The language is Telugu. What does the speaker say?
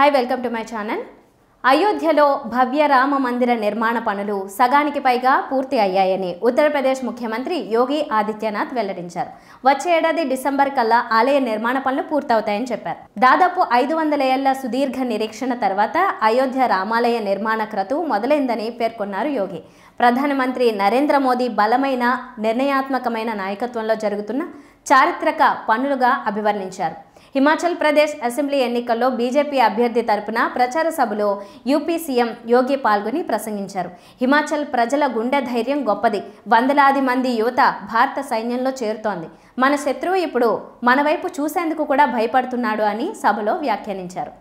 Hi welcome to my channel. అయోధ్యలో భవ్య రామ మందిర నిర్మాణ పనులు సగానికి పైగా పూర్తి అయ్యాయని ఉత్తరప్రదేశ్ ముఖ్యమంత్రి యోగి ఆదిత్యనాథ్ వెల్లడించారు। వచ్చే ఏడాది డిసెంబర్ కల్లా ఆలయ నిర్మాణ పనులు పూర్తవుతాయని చెప్పారు। దాదాపు 500 ఏళ్ల సుదీర్ఘ నిరీక్షణ తర్వాత అయోధ్య రామాలయ నిర్మాణ క్రతువు మొదలైందని పేర్కొన్నారు యోగి। ప్రధానమంత్రి నరేంద్ర మోదీ బలమైన నిర్ణయాత్మకమైన నాయకత్వంలో జరుగుతున్న చారిత్రక పనులుగా అభివర్ణించారు। हिमाचल प्रदेश असेंबली एन्निकल्लो बीजेपी अभ्यर्थी तरपुन प्रचार सभलो यूपी सीएम योगी पाल्गोनि प्रसंगिंचारु। हिमाचल प्रजल गुंडे धैर्यं गोप्पदि, वंदलादि मंदी युवत भारत सैन्यंलो चेरुतोंदि, मन शत्रुवु इप्पुडु मन वैपु चूसेंदुकु कूडा भयपडुतुन्नाडु అని సభలో వ్యాఖ్యానించారు।